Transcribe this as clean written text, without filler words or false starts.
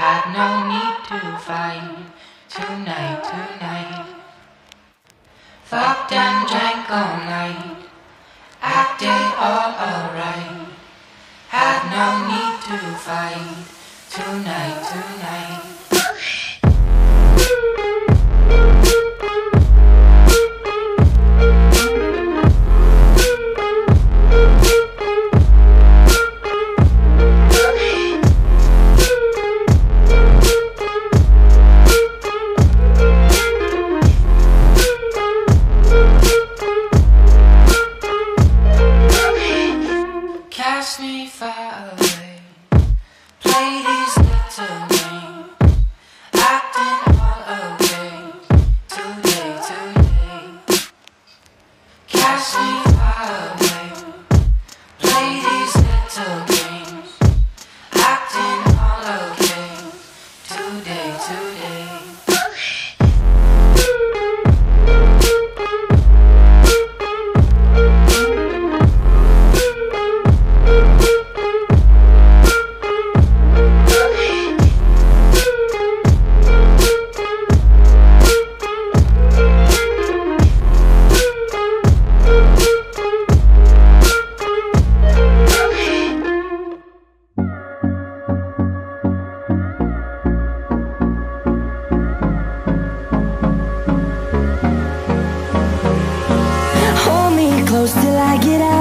had no need to fight tonight. Fucked and drank all night, acted all alright. Had no need to fight tonight. Cast me far away, play these little games, acting all away, today. Cast me far away, play these little games, acting all okay, today. Close till I get out.